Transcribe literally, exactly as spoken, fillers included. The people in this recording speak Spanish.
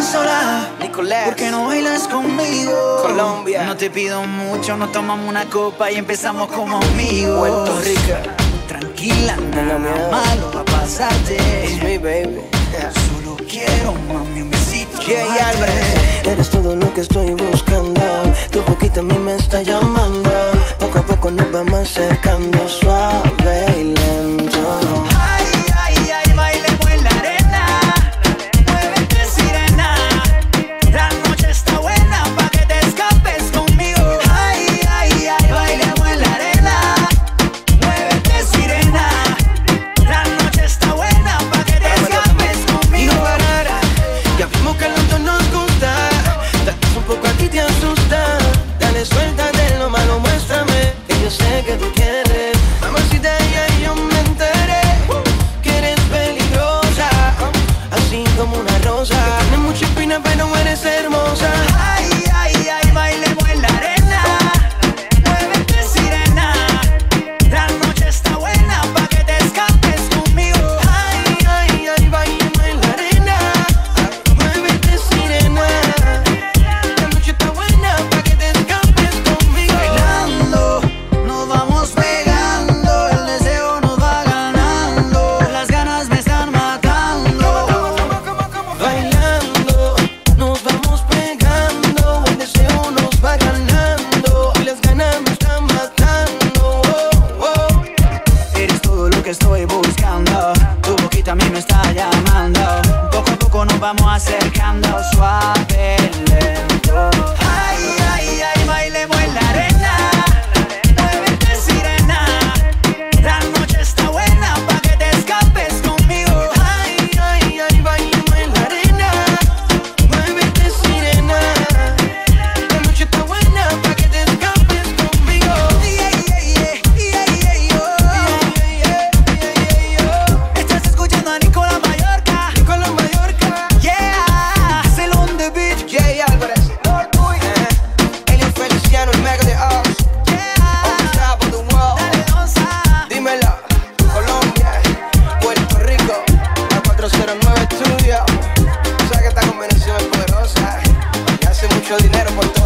tan sola, Nicolás, ¿por qué no bailas conmigo? Colombia, no te pido mucho, nos tomamos una copa y empezamos como amigos. Puerto Rico, tranquila, nada malo va a pasarte. It's me, baby. Yeah. Solo quiero, mami, un besito. Yeah, yeah, eres todo lo que estoy buscando. Tu boquita a mí me está llamando. Poco a poco nos vamos acercando, suave y lento. Dinero por